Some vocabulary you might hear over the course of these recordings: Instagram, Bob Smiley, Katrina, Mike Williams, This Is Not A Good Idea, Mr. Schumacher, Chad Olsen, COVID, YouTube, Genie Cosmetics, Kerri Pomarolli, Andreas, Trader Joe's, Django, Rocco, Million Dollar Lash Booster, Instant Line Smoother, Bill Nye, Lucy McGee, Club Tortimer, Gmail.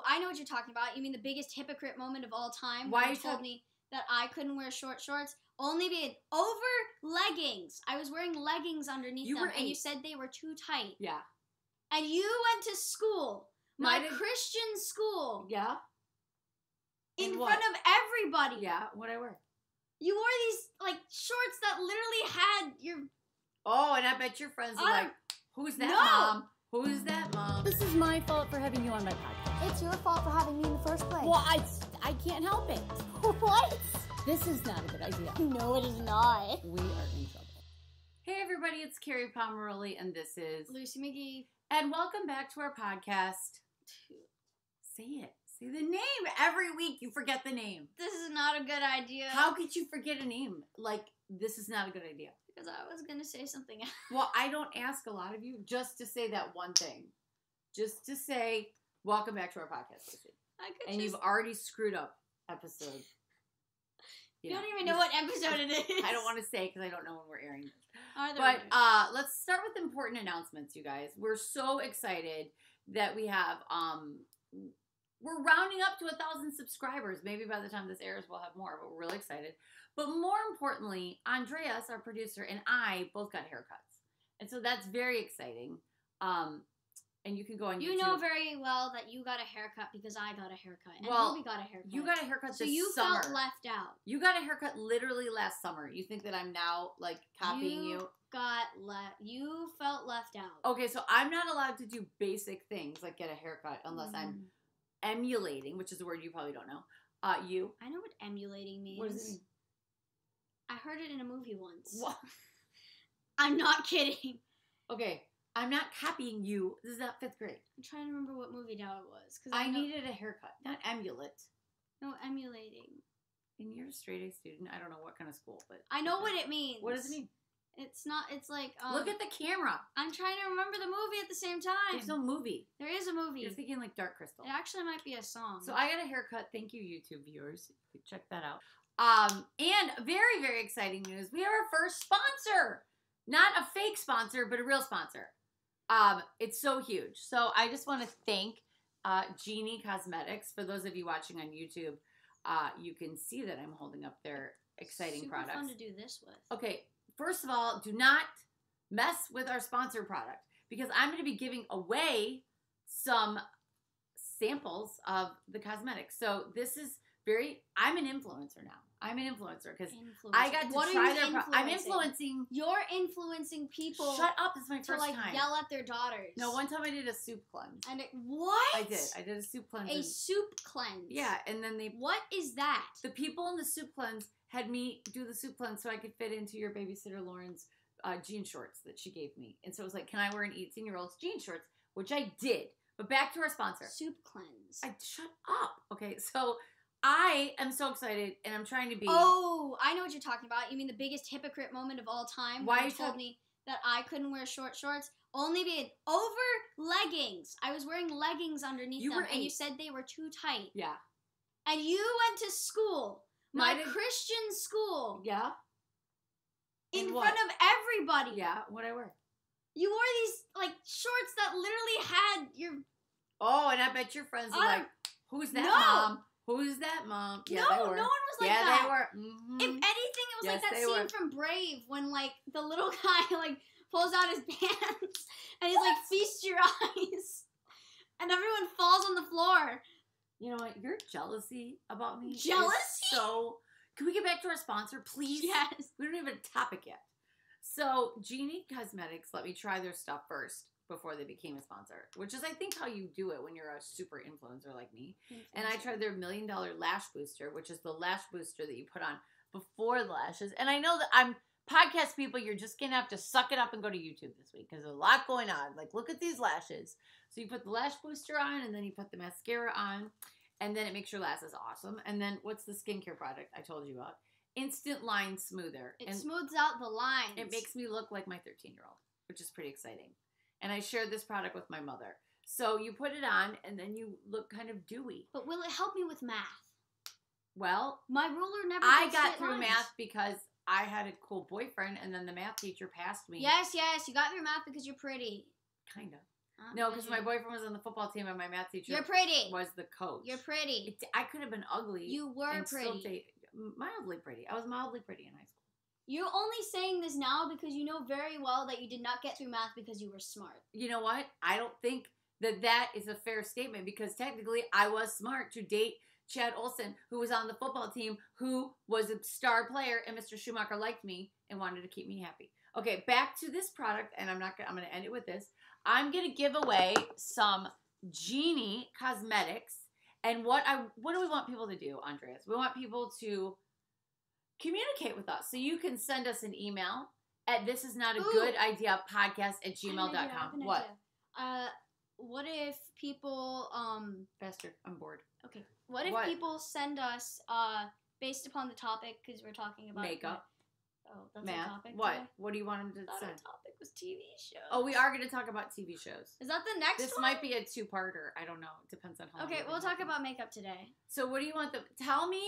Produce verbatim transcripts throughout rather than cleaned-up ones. Oh, I know what you're talking about. You mean the biggest hypocrite moment of all time? Why you told me that I couldn't wear short shorts? Only being over leggings. I was wearing leggings underneath you them, were and you said they were too tight. Yeah. And you went to school, my no, Christian school. Yeah. In, in front of everybody. Yeah. What'd I wear? You wore these like shorts that literally had your. Oh, and I bet your friends are um, like, "Who's that, no. mom? Who's that, mom? This is my fault for having you on my podcast. It's your fault for having me in the first place." Well, I, I can't help it. What? This is not a good idea. No, it is not. We are in trouble. Hey, everybody, it's Kerri Pomarolli, and this is Lucy McGee. And welcome back to our podcast. Say it. Say the name. Every week you forget the name. This is not a good idea. How could you forget a name? Like, this is not a good idea. Because I was going to say something else. Well, I don't ask a lot of you just to say that one thing. Just to say, welcome back to our podcast, Lucy. I could and just... you've already screwed up episode. You, you know, don't even know what episode it is. I don't want to say because I don't know when we're airing this. Either but uh, let's start with important announcements, you guys. We're so excited that we have, um, we're rounding up to a thousand subscribers. Maybe by the time this airs, we'll have more, but we're really excited. But more importantly, Andreas, our producer, and I both got haircuts. And so that's very exciting. Um, and you can go on you YouTube. You know very well that you got a haircut because I got a haircut. And well, Ruby got a haircut. You got a haircut so this you summer. Felt left out. You got a haircut literally last summer. You think that I'm now, like, copying you? You got left. You felt left out. Okay, so I'm not allowed to do basic things like get a haircut unless mm. I'm emulating, which is a word you probably don't know, uh, you. I know what emulating means. What does it mean? I heard it in a movie once. What? I'm not kidding. Okay. I'm not copying you. This is not fifth grade. I'm trying to remember what movie now it was. Cause I, I needed a haircut, not emulate. No, emulating. And you're a straight A student. I don't know what kind of school, but I know what it means. What does it mean? It's not, it's like. Um, Look at the camera. I'm trying to remember the movie at the same time. There's no movie. There is a movie. You're thinking like Dark Crystal. It actually might be a song. So I got a haircut. Thank you, YouTube viewers. You check that out. Um, and very, very exciting news. We have our first sponsor. Not a fake sponsor, but a real sponsor. Um, it's so huge. So I just want to thank uh, Genie Cosmetics. For those of you watching on YouTube, uh, you can see that I'm holding up their exciting Super products. Super fun to do this with. Okay, first of all, do not mess with our sponsor product because I'm going to be giving away some samples of the cosmetics. So this is very, I'm an influencer now. I'm an influencer because I got to what try their products. I'm influencing. You're influencing people. Shut up. This is my first time. To, like, time. yell at their daughters. No, one time I did a soup cleanse. And it, what? I did. I did a soup cleanse. A and, soup cleanse. Yeah, and then they. What is that? The people in the soup cleanse had me do the soup cleanse so I could fit into your babysitter Lauren's uh, jean shorts that she gave me. And so it was like, can I wear an eighteen-year-old's jean shorts? Which I did. But back to our sponsor. Soup cleanse. I shut up. Okay, so. I am so excited, and I'm trying to be... Oh, I know what you're talking about. You mean the biggest hypocrite moment of all time? Why you told me that I couldn't wear short shorts? Only being over leggings. I was wearing leggings underneath them, and you said they were too tight. Yeah. And you went to school, my Christian school. Yeah. In front of everybody. Yeah, what'd I wear? You wore these, like, shorts that literally had your... Oh, and I bet your friends are like, "Who's that, mom? Who's that, mom?" Yeah, no, no one was like yeah, that. Yeah, they were. Mm-hmm. If anything, it was yes, like that scene were. from Brave when, like, the little guy, like, pulls out his pants and he's what? like, "Feast your eyes." And everyone falls on the floor. You know what? Your jealousy about me. Jealousy? So, can we get back to our sponsor, please? Yes. We don't even have a topic yet. So, Genie Cosmetics let me try their stuff first before they became a sponsor, which is, I think, how you do it when you're a super influencer like me. Influencer. And I tried their Million Dollar Lash Booster, which is the lash booster that you put on before the lashes. And I know that I'm podcast people, you're just going to have to suck it up and go to YouTube this week because there's a lot going on. Like, look at these lashes. So you put the lash booster on, and then you put the mascara on, and then it makes your lashes awesome. And then what's the skincare product I told you about? Instant Line Smoother. It and smooths out the lines. It makes me look like my thirteen-year-old, which is pretty exciting. And I shared this product with my mother. So you put it on, and then you look kind of dewy. But will it help me with math? Well, my ruler never. I got through lines. math because I had a cool boyfriend, and then the math teacher passed me. Yes, yes, you got through math because you're pretty. Kind of. Not no, because my boyfriend was on the football team and my math teacher You're pretty. was the coach. You're pretty. It, I could have been ugly. You were and pretty. Still mildly pretty. I was mildly pretty in high school. You're only saying this now because you know very well that you did not get through math because you were smart. You know what? I don't think that that is a fair statement because technically I was smart to date Chad Olsen, who was on the football team, who was a star player, and Mister Schumacher liked me and wanted to keep me happy. Okay, back to this product, and I'm not gonna, I'm going to end it with this. I'm going to give away some Genie Cosmetics, and what I what do we want people to do, Andreas? We want people to communicate with us, so you can send us an email at this is not a good idea podcast at gmail dot com. What? Uh, what if people um faster? I'm bored. Okay. What if what? people send us uh based upon the topic because we're talking about makeup? Oh, that's Math. a topic. What? Today. What do you want them to say? Our topic was T V shows. Oh, we are going to talk about T V shows. Is that the next this one? This might be a two-parter. I don't know. It depends on how Okay, we'll talk about makeup today. So what do you want them... Tell me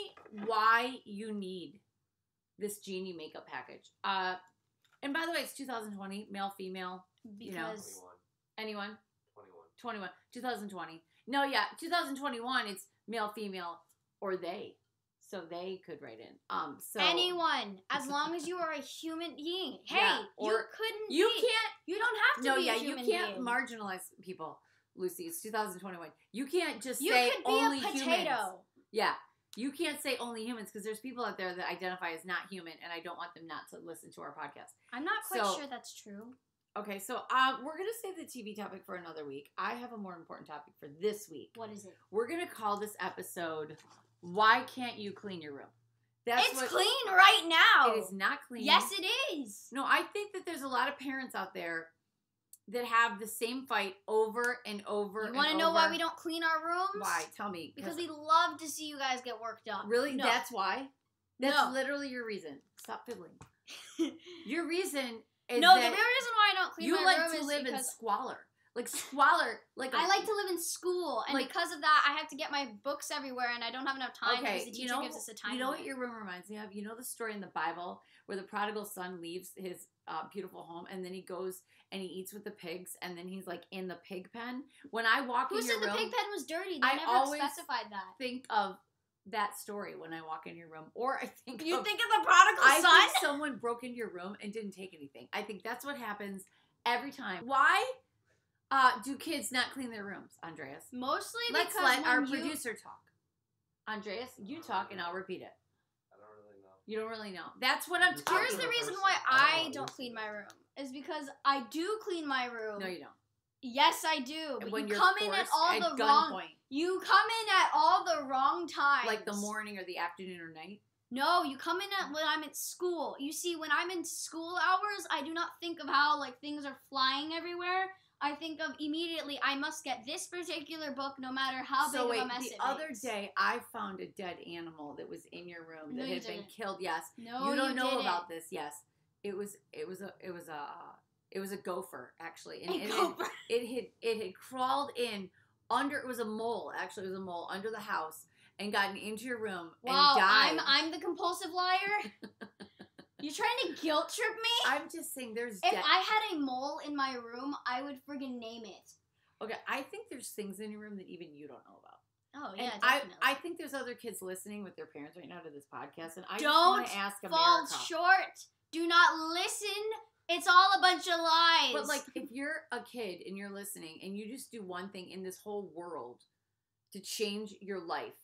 why you need this Genie makeup package. Uh, and by the way, it's two thousand twenty, male, female. Because... You know, anyone? twenty-one. twenty-one. twenty twenty. No, yeah. two thousand twenty-one, it's male, female, or they. So they could write in. Um, so anyone, as long as you are a human being. Hey, yeah, or you couldn't. You be, can't. You don't have to. No, be yeah, a human you can't being. marginalize people, Lucy. It's two thousand twenty-one. You can't just you say could be only a potato. humans. Yeah, you can't say only humans because there's people out there that identify as not human, and I don't want them not to listen to our podcast. I'm not quite so, sure that's true. Okay, so uh, we're gonna save the T V topic for another week. I have a more important topic for this week. What is it? We're gonna call this episode, "Why can't you clean your room?" That's it's what, clean right now. It is not clean. Yes, it is. No, I think that there's a lot of parents out there that have the same fight over and over. You want to know why we don't clean our rooms? Why? Tell me. Because we love to see you guys get worked up. Really? No. That's why? That's no. literally your reason. Stop fiddling. Your reason is no, that the real reason why I don't clean my room is because you like to live in squalor. Like squalor, like I a, like to live in school, and like, because of that, I have to get my books everywhere, and I don't have enough time okay, because the teacher you know, gives us a time. You know what your room reminds me of? You know the story in the Bible where the prodigal son leaves his uh, beautiful home, and then he goes and he eats with the pigs, and then he's like in the pig pen. When I walk Who in your room, who said the pig pen was dirty? They I never always specified that. Think of that story when I walk in your room, or I think you of, think of the prodigal I son. I think someone broke into your room and didn't take anything. I think that's what happens every time. Why? Uh, do kids not clean their rooms, Andreas? Mostly Let's because Let's let our you... producer talk. Andreas, you talk and I'll repeat it. I don't really know. You don't really know. That's what I'm talking about. Here's the reason why I don't clean my room. Is because I do clean my room. No, you don't. Yes, I do. But when you come in at all at the wrong... Point. You come in at all the wrong times. Like the morning or the afternoon or night? No, you come in at when I'm at school. You see, when I'm in school hours, I do not think of how like things are flying everywhere. I think of immediately, I must get this particular book no matter how so big wait, of a mess it is. So wait, the other makes. day I found a dead animal that was in your room that no, you had didn't. been killed. Yes. No, you don't you know didn't. about this. Yes. It was it was a it was a it was a gopher actually. And a it, gopher. It, it had it had crawled in under it was a mole, actually it was a mole under the house and gotten into your room wow, and died. I'm I'm the compulsive liar. You're trying to guilt trip me? I'm just saying there's... If I had a mole in my room, I would friggin' name it. Okay, I think there's things in your room that even you don't know about. Oh, yeah, and definitely. I, I think there's other kids listening with their parents right now to this podcast, and I don't just want to ask America. Don't fall short. Do not listen. It's all a bunch of lies. But, like, if you're a kid and you're listening and you just do one thing in this whole world to change your life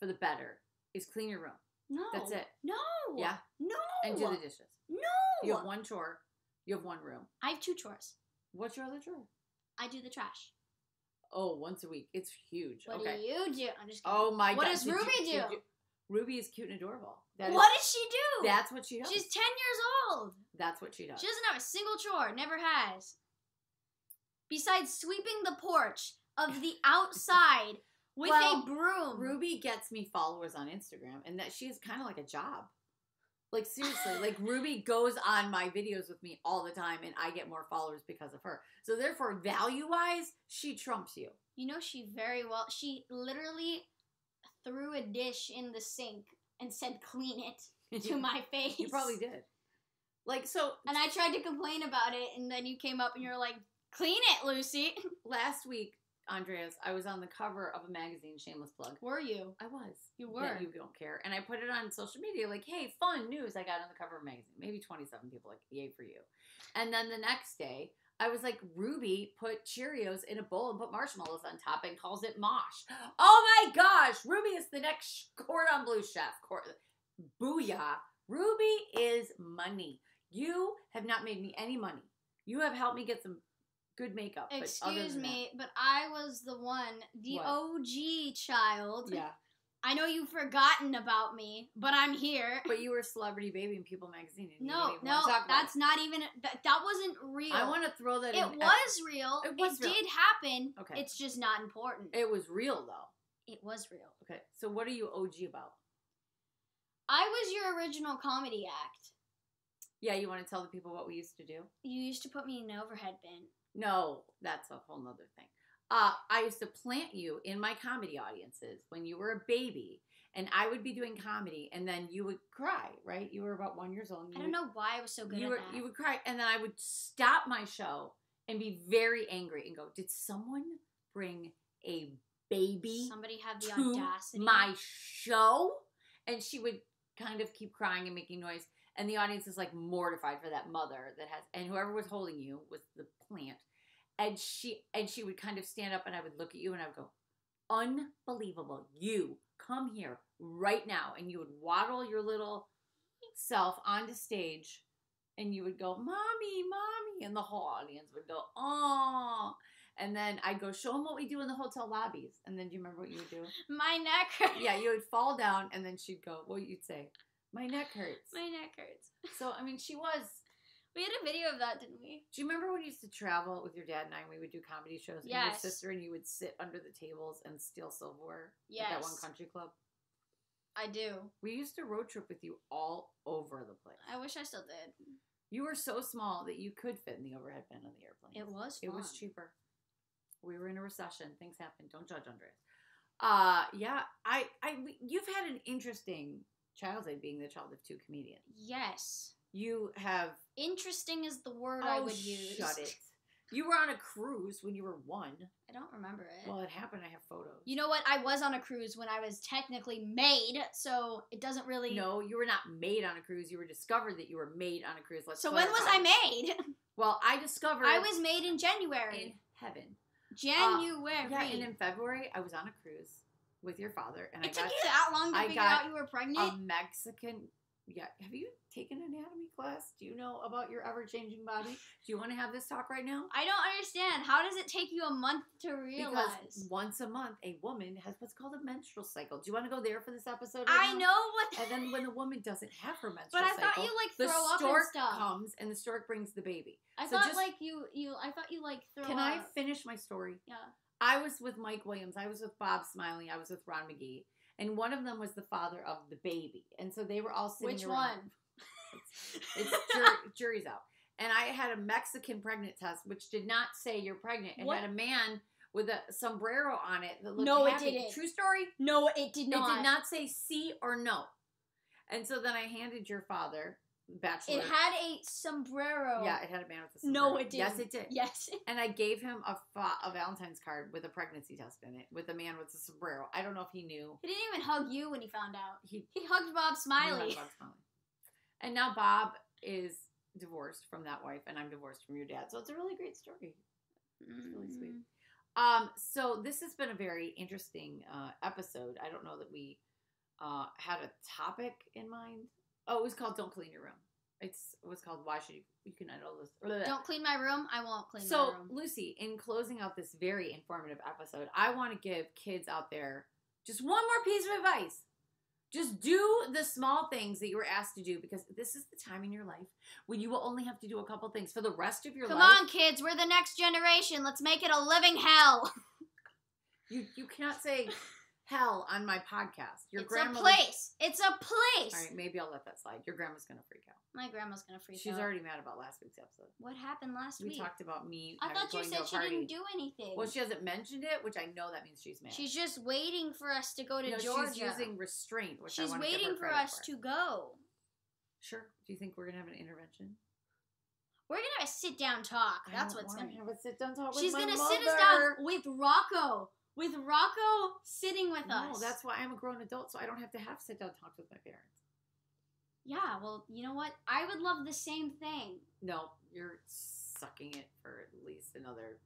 for the better is clean your room. No. That's it. No. Yeah. No. And do the dishes. No. You have one chore. You have one room. I have two chores. What's your other chore? I do the trash. Oh, once a week. It's huge. What okay. do you do? I'm just kidding. Oh my what God. What does Ruby you, do? You, Ruby is cute and adorable. That what is, does she do? That's what she does. She's ten years old. That's what she does. She doesn't have a single chore. Never has. Besides sweeping the porch of the outside. With well, a broom. Ruby gets me followers on Instagram, and that she is kind of like a job. Like, seriously, like, Ruby goes on my videos with me all the time, and I get more followers because of her. So, therefore, value-wise, she trumps you. You know, she very well, she literally threw a dish in the sink and said, clean it to my face. You probably did. Like, so. And I tried to complain about it, and then you came up, and you're like, Clean it, Lucy. Last week, Andreas, I was on the cover of a magazine, shameless plug. Were you? I was. You were. Yeah, you don't care. And I put it on social media like, hey, fun news. I got on the cover of a magazine. Maybe twenty-seven people like, yay for you. And then the next day, I was like, Ruby put Cheerios in a bowl and put marshmallows on top and calls it mosh. Oh my gosh. Ruby is the next cordon bleu chef. Cord Booyah. Ruby is money. You have not made me any money. You have helped me get some good makeup. Excuse me, that. But I was the one, the what? O G child. Yeah. I know you've forgotten about me, but I'm here. But you were a celebrity baby in People magazine. And no, no, that's it. Not even, that, that wasn't real. I want to throw that it in. Was real. It was it real. It did happen. Okay. It's just not important. It was real, though. It was real. Okay. So what are you O G about? I was your original comedy act. Yeah, you want to tell the people what we used to do? You used to put me in an overhead bin. No, that's a whole nother thing. Uh, I used to plant you in my comedy audiences when you were a baby, and I would be doing comedy, and then you would cry, right? You were about one years old. And I don't would, know why I was so good you at were, that. You would cry, and then I would stop my show and be very angry and go, did someone bring a baby Somebody have the to audacity. my show? And she would kind of keep crying and making noise. And the audience is like mortified for that mother that has, and whoever was holding you was the plant. And she, and she would kind of stand up and I would look at you and I would go, unbelievable. You come here right now. And you would waddle your little self onto stage and you would go, mommy, mommy. And the whole audience would go, oh. And then I'd go, show them what we do in the hotel lobbies. And then do you remember what you would do? My neck hurts. Yeah, you would fall down and then she'd go, what you'd say? My neck hurts. My neck hurts. So, I mean, she was. We had a video of that, didn't we? Do you remember when you used to travel with your dad and I and we would do comedy shows? Yes. And your sister and you would sit under the tables and steal silverware? Yes. At that one country club? I do. We used to road trip with you all over the place. I wish I still did. You were so small that you could fit in the overhead bin on the airplane. It was fun. It was cheaper. We were in a recession. Things happened. Don't judge, Andreas. Uh, yeah. I, I, you've had an interesting childhood being the child of two comedians. Yes. You have... Interesting is the word oh, I would use. Shut it. You were on a cruise when you were one. I don't remember it. Well, it happened. I have photos. You know what? I was on a cruise when I was technically made, so it doesn't really... No, you were not made on a cruise. You were discovered that you were made on a cruise. Let's so when was I made? Well, I discovered... I was made in January. In heaven. January. Uh, yeah, and in February, I was on a cruise with your father, and it I took got, you that long to I figure out you were pregnant. A Mexican, yeah. Have you taken anatomy class? Do you know about your ever-changing body? Do you want to have this talk right now? I don't understand. How does it take you a month to realize? Because once a month, a woman has what's called a menstrual cycle. Do you want to go there for this episode? Right I now? know what. And then when the woman doesn't have her menstrual but I cycle, thought you like throw the stork up and stuff. comes and the stork brings the baby. I so thought just, like you, you. I thought you like throw. Can up. I finish my story? Yeah. I was with Mike Williams. I was with Bob Smiley. I was with Ron McGee. And one of them was the father of the baby. And so they were all sitting Which around. Which one? It's jur jury's out. And I had a Mexican pregnant test, which did not say you're pregnant. It what? had a man with a sombrero on it that looked No, happy. it didn't. True story? No, it did not. It did not say see or no. And so then I handed your father... Bachelor. It had a sombrero. Yeah, it had a man with a sombrero. No, it didn't. Yes, it did. Yes. And I gave him a, a Valentine's card with a pregnancy test in it, with a man with a sombrero. I don't know if he knew. He didn't even hug you when he found out. He, he hugged Bob Smiley. He hugged Bob Smiley. And now Bob is divorced from that wife, and I'm divorced from your dad. So it's a really great story. It's really mm. sweet. Um, so this has been a very interesting uh, episode. I don't know that we uh, had a topic in mind. Oh, it was called Don't Clean Your Room. It's it was called Why Should You You Can Edit All This. Blah. Don't clean my room. I won't clean so, my room. So, Lucy, in closing out this very informative episode, I want to give kids out there just one more piece of advice. Just do the small things that you were asked to do, because this is the time in your life when you will only have to do a couple things for the rest of your Come life. Come on, kids. We're the next generation. Let's make it a living hell. You, you cannot say... Hell on my podcast. Your it's grandma a place. It's a place. All right, maybe I'll let that slide. Your grandma's going to freak out. My grandma's going to freak She's out. She's already mad about last week's episode. What happened last we week? We talked about me. I thought you said she party. didn't do anything. Well, she hasn't mentioned it, which I know that means she's mad. She's just waiting for us to go to no, Georgia. She's using restraint, which she's I want to give her credit for. She's waiting for us to go. Sure. Do you think we're going to have an intervention? We're going to have a sit-down talk. That's what's going to happen. She's going to sit us down with Rocco. With Rocco sitting with no, us. No, that's why I'm a grown adult, so I don't have to have sit-down talks with my parents. Yeah, well, you know what? I would love the same thing. No, you're sucking it for at least another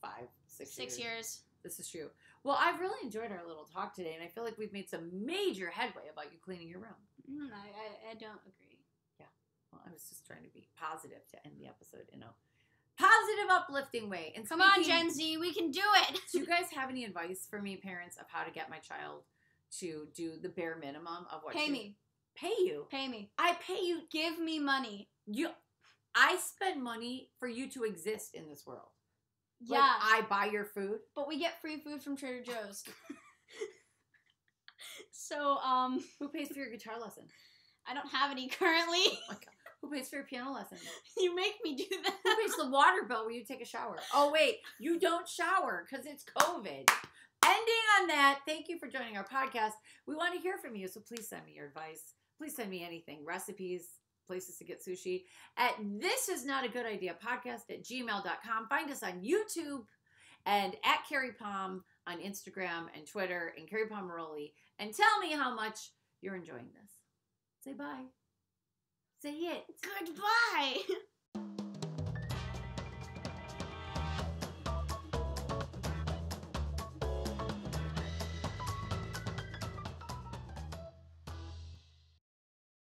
five, six, six years. Six years. This is true. Well, I've really enjoyed our little talk today, and I feel like we've made some major headway about you cleaning your room. No, I, I don't agree. Yeah. Well, I was just trying to be positive to end the episode in a positive, uplifting way. And come on, Gen Z, we can do it. Do you guys have any advice for me, parents, of how to get my child to do the bare minimum of what? Pay me. Pay you. Pay me. I pay you. Give me money. You. I spend money for you to exist in this world. Like, yeah. I buy your food. But we get free food from Trader Joe's. So, um. Who pays for your guitar lesson? I don't have any currently. Oh my God. Who pays for your piano lesson? You make me do that. Who pays the water bill where you take a shower? Oh, wait. You don't shower because it's COVID. Ending on that, thank you for joining our podcast. We want to hear from you, so please send me your advice. Please send me anything. Recipes, places to get sushi at this is not a good idea podcast at gmail dot com. Find us on YouTube and at Kerri Pom on Instagram and Twitter and Kerri Pomarolli, and tell me how much you're enjoying this. Say bye. Say it. Goodbye.